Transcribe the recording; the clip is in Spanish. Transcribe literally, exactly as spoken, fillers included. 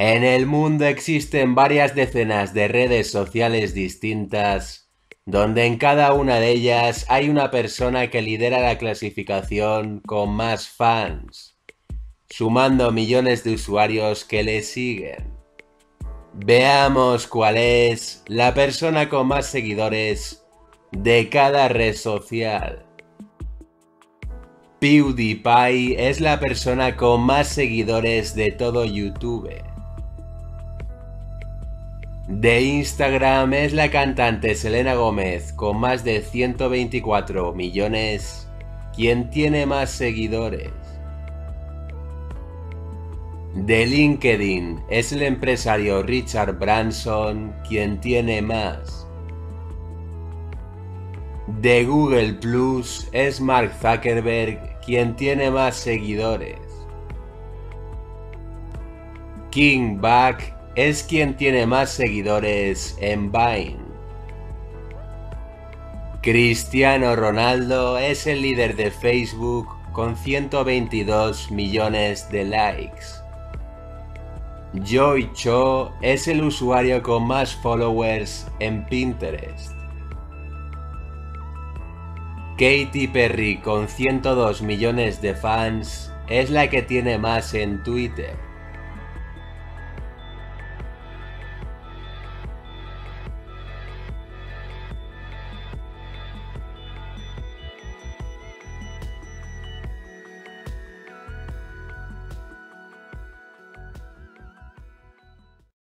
En el mundo existen varias decenas de redes sociales distintas, donde en cada una de ellas hay una persona que lidera la clasificación con más fans, sumando millones de usuarios que le siguen. Veamos cuál es la persona con más seguidores de cada red social. PewDiePie es la persona con más seguidores de todo YouTube. De Instagram es la cantante Selena Gómez con más de ciento veinticuatro millones, quien tiene más seguidores. De LinkedIn es el empresario Richard Branson, quien tiene más. De Google Plus es Mark Zuckerberg, quien tiene más seguidores. King Bach es quien tiene más seguidores en Vine. Cristiano Ronaldo es el líder de Facebook con ciento veintidós millones de likes. Joy Cho es el usuario con más followers en Pinterest. Katy Perry con ciento dos millones de fans es la que tiene más en Twitter.